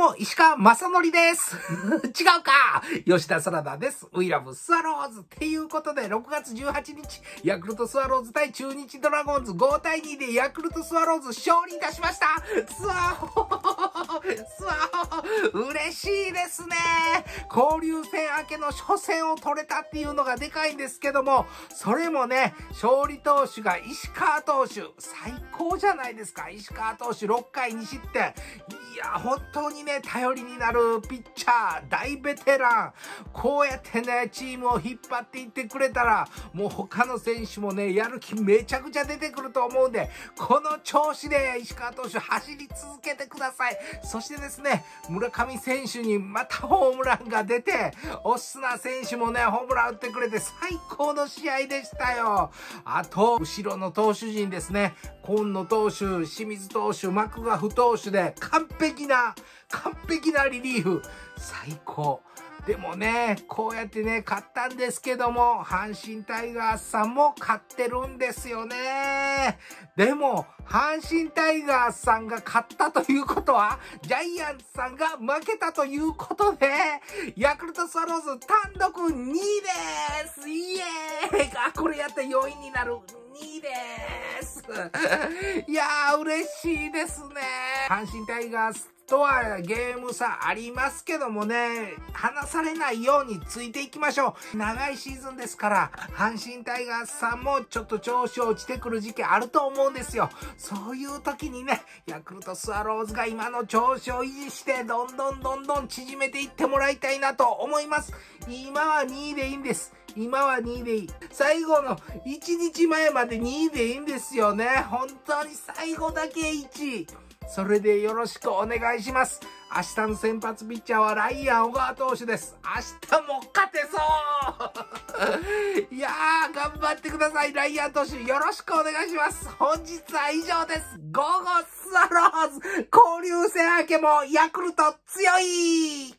も石川雅則です。違うか、吉田沙羅田です。ウィラブスワローズっていうことで、6月18日、ヤクルトスワローズ対中日ドラゴンズ5対2でヤクルトスワローズ勝利いたしました。スワホースワホー、嬉しいですね。交流戦明けの初戦を取れたっていうのがでかいんですけども、それもね、勝利投手が石川投手、最高じゃないですか。石川投手6回2失点。いや、本当にね、頼りになるピッチャー、大ベテラン。こうやってね、チームを引っ張っていってくれたら、もう他の選手もね、やる気めちゃくちゃ出てくると思うんで、この調子で石川投手走り続けてください。そしてですね、村上選手にまたホームランが出て、オスナ選手もね、ホームラン打ってくれて最高の試合でしたよ。あと、後ろの投手陣ですね、今野投手、清水投手、マクガフ投手で完璧なリリーフ。最高。でもね、こうやってね、勝ったんですけども、阪神タイガースさんも勝ってるんですよね。でも、阪神タイガースさんが勝ったということは、ジャイアンツさんが負けたということで、ヤクルトスワローズ単独2位です。イエーイ。あ、これやって4位になる。いいです。いやー、嬉しいですね。阪神タイガースとはゲーム差ありますけどもね、離されないようについていきましょう。長いシーズンですから、阪神タイガースさんもちょっと調子落ちてくる時期あると思うんですよ。そういう時にね、ヤクルトスワローズが今の調子を維持して、どんどん縮めていってもらいたいなと思います。今は2位でいいんです。今は2位でいい。最後の1日前まで2位でいいんですよね。本当に最後だけ1位。それでよろしくお願いします。明日の先発ピッチャーはライアン小川投手です。明日も勝てそう。いやー、頑張ってください。ライアン投手よろしくお願いします。本日は以上です。午後スワローズ、交流戦明けもヤクルト強い。